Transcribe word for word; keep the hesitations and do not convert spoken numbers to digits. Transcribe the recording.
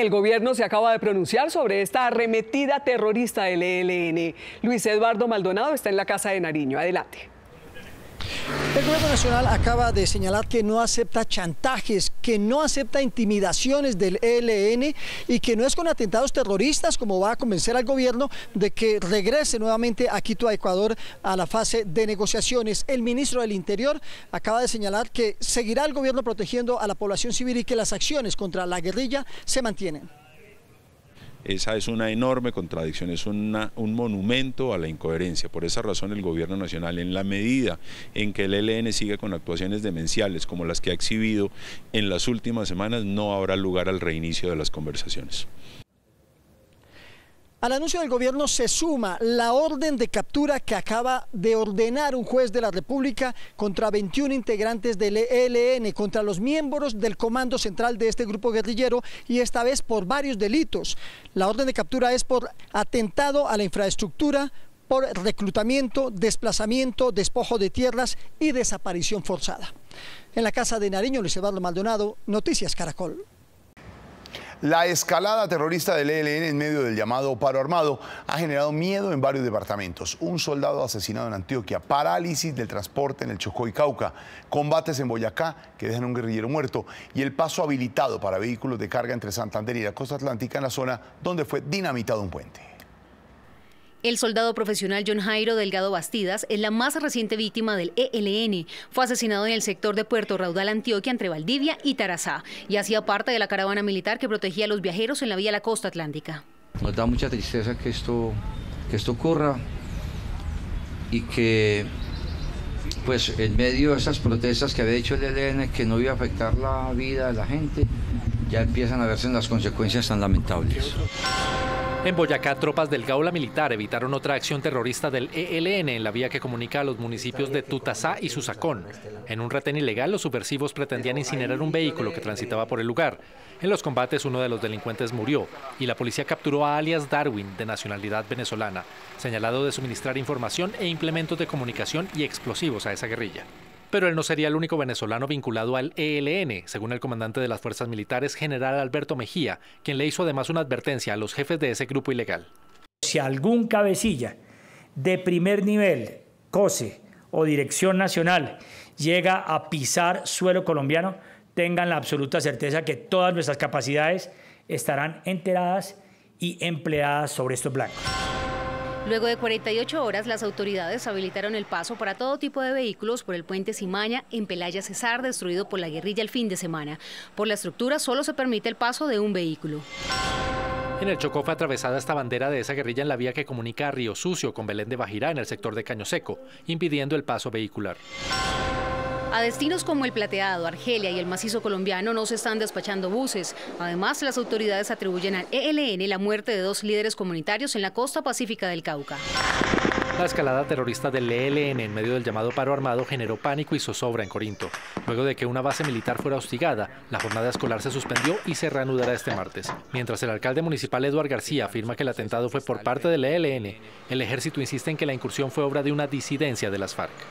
El gobierno se acaba de pronunciar sobre esta arremetida terrorista del E L N. Luis Eduardo Maldonado está en la Casa de Nariño. Adelante. El gobierno nacional acaba de señalar que no acepta chantajes, que no acepta intimidaciones del E L N y que no es con atentados terroristas como va a convencer al gobierno de que regrese nuevamente a Quito, a Ecuador, a la fase de negociaciones. El ministro del Interior acaba de señalar que seguirá el gobierno protegiendo a la población civil y que las acciones contra la guerrilla se mantienen. Esa es una enorme contradicción, es una, un monumento a la incoherencia. Por esa razón el gobierno nacional, en la medida en que el E L N siga con actuaciones demenciales como las que ha exhibido en las últimas semanas, no habrá lugar al reinicio de las conversaciones. Al anuncio del gobierno se suma la orden de captura que acaba de ordenar un juez de la República contra veintiún integrantes del E L N, contra los miembros del comando central de este grupo guerrillero, y esta vez por varios delitos. La orden de captura es por atentado a la infraestructura, por reclutamiento, desplazamiento, despojo de tierras y desaparición forzada. En la Casa de Nariño, Luis Eduardo Maldonado, Noticias Caracol. La escalada terrorista del E L N en medio del llamado paro armado ha generado miedo en varios departamentos. Un soldado asesinado en Antioquia, parálisis del transporte en el Chocó y Cauca, combates en Boyacá que dejan un guerrillero muerto y el paso habilitado para vehículos de carga entre Santander y la costa atlántica en la zona donde fue dinamitado un puente. El soldado profesional John Jairo Delgado Bastidas es la más reciente víctima del E L N. Fue asesinado en el sector de Puerto Raudal, Antioquia, entre Valdivia y Tarazá, y hacía parte de la caravana militar que protegía a los viajeros en la vía a la costa atlántica. Nos da mucha tristeza que esto, que esto ocurra y que, pues, en medio de esas protestas que había hecho el E L N, que no iba a afectar la vida de la gente, ya empiezan a verse las consecuencias tan lamentables. En Boyacá, tropas del Gaula Militar evitaron otra acción terrorista del E L N en la vía que comunica a los municipios de Tutasá y Susacón. En un retén ilegal, los subversivos pretendían incinerar un vehículo que transitaba por el lugar. En los combates, uno de los delincuentes murió y la policía capturó a alias Darwin, de nacionalidad venezolana, señalado de suministrar información e implementos de comunicación y explosivos a esa guerrilla. Pero él no sería el único venezolano vinculado al E L N, según el comandante de las Fuerzas Militares, general Alberto Mejía, quien le hizo además una advertencia a los jefes de ese grupo ilegal. Si algún cabecilla de primer nivel, COSE o Dirección Nacional, llega a pisar suelo colombiano, tengan la absoluta certeza que todas nuestras capacidades estarán enteradas y empleadas sobre estos blancos. Luego de cuarenta y ocho horas, las autoridades habilitaron el paso para todo tipo de vehículos por el puente Simaña en Pelaya, Cesar, destruido por la guerrilla el fin de semana. Por la estructura solo se permite el paso de un vehículo. En el Chocó fue atravesada esta bandera de esa guerrilla en la vía que comunica a Río Sucio con Belén de Bajirá en el sector de Caño Seco, impidiendo el paso vehicular. A destinos como el Plateado, Argelia y el Macizo Colombiano no se están despachando buses. Además, las autoridades atribuyen al E L N la muerte de dos líderes comunitarios en la costa pacífica del Cauca. La escalada terrorista del E L N en medio del llamado paro armado generó pánico y zozobra en Corinto. Luego de que una base militar fuera hostigada, la jornada escolar se suspendió y se reanudará este martes. Mientras el alcalde municipal Eduardo García afirma que el atentado fue por parte del E L N, el ejército insiste en que la incursión fue obra de una disidencia de las FARC.